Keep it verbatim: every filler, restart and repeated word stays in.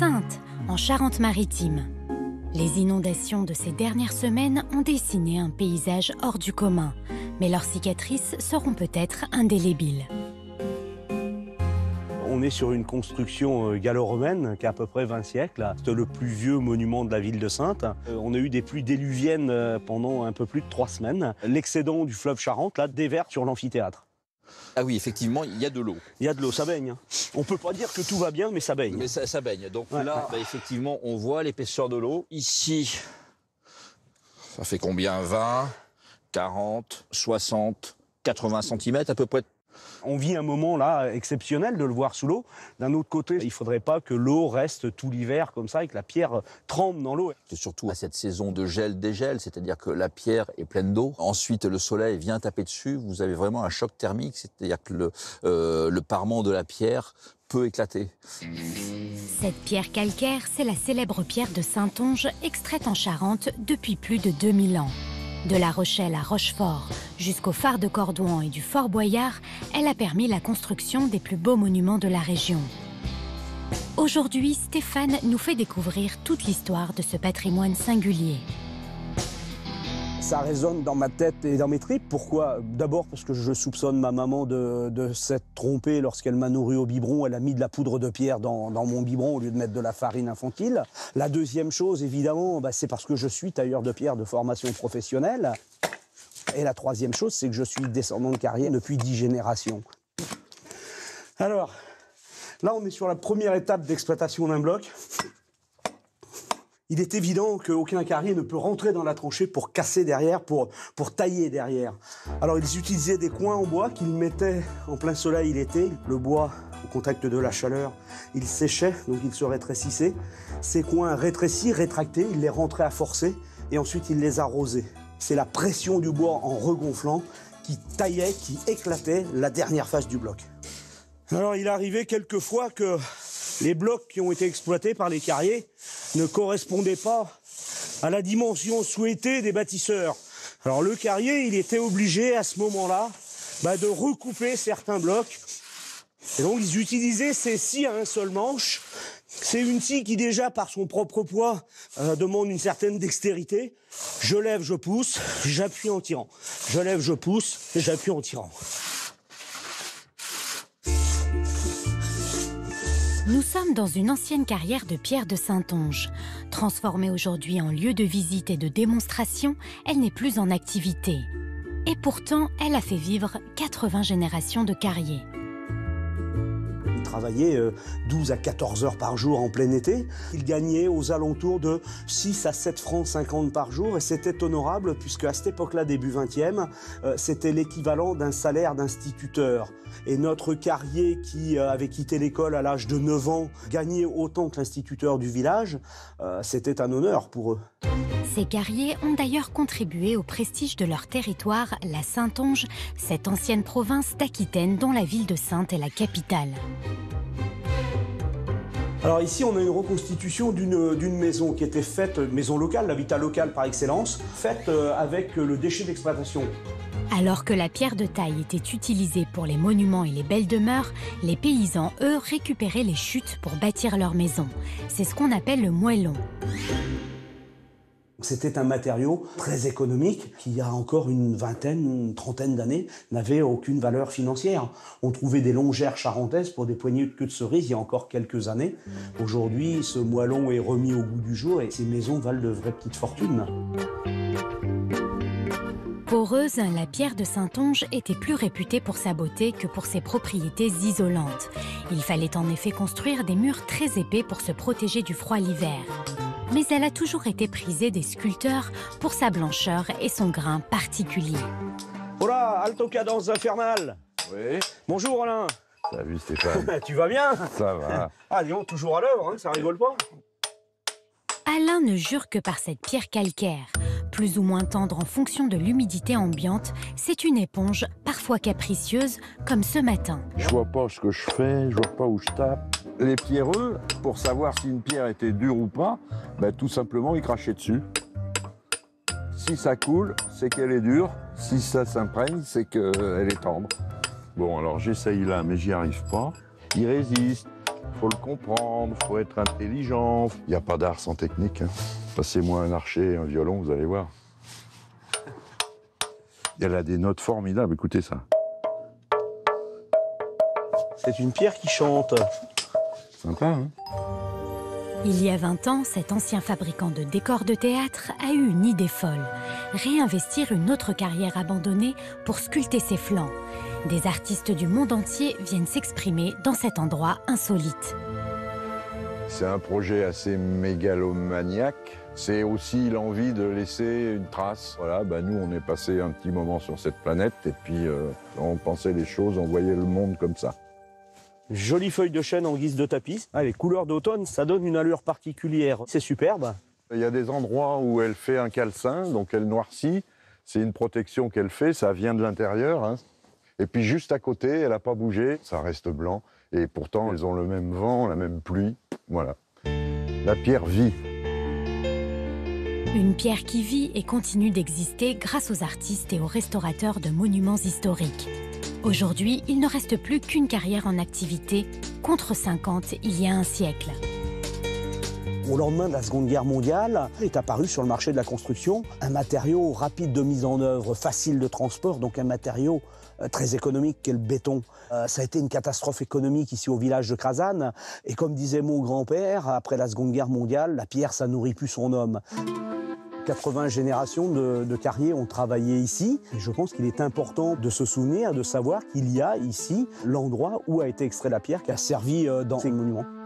Saintes, en Charente-Maritime. Les inondations de ces dernières semaines ont dessiné un paysage hors du commun, mais leurs cicatrices seront peut-être indélébiles. On est sur une construction gallo-romaine qui a à peu près vingt siècles. C'est le plus vieux monument de la ville de Saintes. On a eu des pluies déluviennes pendant un peu plus de trois semaines. L'excédent du fleuve Charente là, déverse sur l'amphithéâtre. Ah oui, effectivement, il y a de l'eau. Il y a de l'eau, ça baigne. On ne peut pas dire que tout va bien, mais ça baigne. Mais ça, ça baigne. Donc ouais, là, ouais. Bah, effectivement, on voit l'épaisseur de l'eau. Ici, ça fait combien? Vingt, quarante, soixante, quatre-vingts centimètres à peu près. On vit un moment là exceptionnel de le voir sous l'eau. D'un autre côté, il ne faudrait pas que l'eau reste tout l'hiver comme ça et que la pierre tremble dans l'eau. C'est surtout à cette saison de gel-dégel, c'est-à-dire que la pierre est pleine d'eau. Ensuite, le soleil vient taper dessus, vous avez vraiment un choc thermique, c'est-à-dire que le, euh, le parement de la pierre peut éclater. Cette pierre calcaire, c'est la célèbre pierre de Saintonge, extraite en Charente depuis plus de deux mille ans. De La Rochelle à Rochefort, jusqu'au phare de Cordouan et du Fort Boyard, elle a permis la construction des plus beaux monuments de la région. Aujourd'hui, Stéphane nous fait découvrir toute l'histoire de ce patrimoine singulier. Ça résonne dans ma tête et dans mes tripes. Pourquoi? D'abord parce que je soupçonne ma maman de, de s'être trompée lorsqu'elle m'a nourri au biberon. Elle a mis de la poudre de pierre dans, dans mon biberon au lieu de mettre de la farine infantile. La deuxième chose, évidemment, bah, c'est parce que je suis tailleur de pierre de formation professionnelle. Et la troisième chose, c'est que je suis descendant de carrière depuis dix générations. Alors, là, on est sur la première étape d'exploitation d'un bloc. Il est évident qu'aucun carrier ne peut rentrer dans la tranchée pour casser derrière, pour, pour tailler derrière. Alors ils utilisaient des coins en bois qu'ils mettaient en plein soleil l'été. Le bois, au contact de la chaleur, il séchait, donc il se rétrécissait. Ces coins rétrécis, rétractés, ils les rentraient à forcer et ensuite ils les arrosaient. C'est la pression du bois en regonflant qui taillait, qui éclatait la dernière face du bloc. Alors il arrivait quelquefois que les blocs qui ont été exploités par les carriers ne correspondaient pas à la dimension souhaitée des bâtisseurs. Alors le carrier, il était obligé à ce moment-là bah, de recouper certains blocs. Et donc ils utilisaient ces scies à un seul manche. C'est une scie qui déjà, par son propre poids, euh, demande une certaine dextérité. Je lève, je pousse, j'appuie en tirant. Je lève, je pousse, j'appuie en tirant. Nous sommes dans une ancienne carrière de pierre de Saintonge. Transformée aujourd'hui en lieu de visite et de démonstration, elle n'est plus en activité. Et pourtant, elle a fait vivre quatre-vingts générations de carriers. Ils travaillaient douze à quatorze heures par jour en plein été. Ils gagnaient aux alentours de six à sept francs cinquante par jour. Et c'était honorable puisque à cette époque-là, début vingtième, c'était l'équivalent d'un salaire d'instituteur. Et notre carrier qui avait quitté l'école à l'âge de neuf ans gagnait autant que l'instituteur du village, euh, c'était un honneur pour eux. Ces carriers ont d'ailleurs contribué au prestige de leur territoire, la Saintonge, cette ancienne province d'Aquitaine dont la ville de Saintes est la capitale. Alors ici, on a une reconstitution d'une maison qui était faite, maison locale, l'habitat local par excellence, faite avec le déchet d'exploitation. Alors que la pierre de taille était utilisée pour les monuments et les belles demeures, les paysans, eux, récupéraient les chutes pour bâtir leurs maisons. C'est ce qu'on appelle le moellon. C'était un matériau très économique qui, il y a encore une vingtaine, une trentaine d'années, n'avait aucune valeur financière. On trouvait des longères charentaises pour des poignées de queue de cerise il y a encore quelques années. Aujourd'hui, ce moellon est remis au goût du jour et ces maisons valent de vraies petites fortunes. Poreuse, la pierre de Saintonge était plus réputée pour sa beauté que pour ses propriétés isolantes. Il fallait en effet construire des murs très épais pour se protéger du froid l'hiver. Mais elle a toujours été prisée des sculpteurs pour sa blancheur et son grain particulier. Hola, alto cadence infernale. Oui. Bonjour Alain. Salut Stéphane. Tu vas bien? Ça va. Ah Lyon, toujours à l'œuvre, hein, ça rigole pas. Alain ne jure que par cette pierre calcaire. Plus ou moins tendre en fonction de l'humidité ambiante, c'est une éponge parfois capricieuse, comme ce matin. Je vois pas ce que je fais, je vois pas où je tape. Les pierreux, pour savoir si une pierre était dure ou pas, bah, tout simplement, ils crachaient dessus. Si ça coule, c'est qu'elle est dure. Si ça s'imprègne, c'est qu'elle est tendre. Bon, alors j'essaye là, mais j'y arrive pas. Il résiste. Faut le comprendre, faut être intelligent. Il n'y a pas d'art sans technique. Hein. Passez-moi un archet, un violon, vous allez voir. Elle a des notes formidables, écoutez ça. C'est une pierre qui chante. Sympa, hein? Il y a vingt ans, cet ancien fabricant de décors de théâtre a eu une idée folle. Réinvestir une autre carrière abandonnée pour sculpter ses flancs. Des artistes du monde entier viennent s'exprimer dans cet endroit insolite. C'est un projet assez mégalomaniaque. C'est aussi l'envie de laisser une trace. Voilà, bah nous, on est passé un petit moment sur cette planète et puis euh, on pensait les choses, on voyait le monde comme ça. Jolie feuille de chêne en guise de tapis. Ah, les couleurs d'automne, ça donne une allure particulière. C'est superbe. Il y a des endroits où elle fait un calcin, donc elle noircit. C'est une protection qu'elle fait, ça vient de l'intérieur. Hein. Et puis juste à côté, elle n'a pas bougé. Ça reste blanc et pourtant, elles ont le même vent, la même pluie. Voilà. La pierre vit. Une pierre qui vit et continue d'exister grâce aux artistes et aux restaurateurs de monuments historiques. Aujourd'hui, il ne reste plus qu'une carrière en activité, contre cinquante il y a un siècle. Au lendemain de la Seconde Guerre mondiale, est apparu sur le marché de la construction un matériau rapide de mise en œuvre, facile de transport, donc un matériau très économique qu'est le béton. Euh, ça a été une catastrophe économique ici au village de Crazanne. Et comme disait mon grand-père, après la Seconde Guerre mondiale, la pierre, ça nourrit plus son homme. quatre-vingts générations de, de carriers ont travaillé ici. Et je pense qu'il est important de se souvenir, de savoir qu'il y a ici l'endroit où a été extraite la pierre qui a servi dans ces monuments.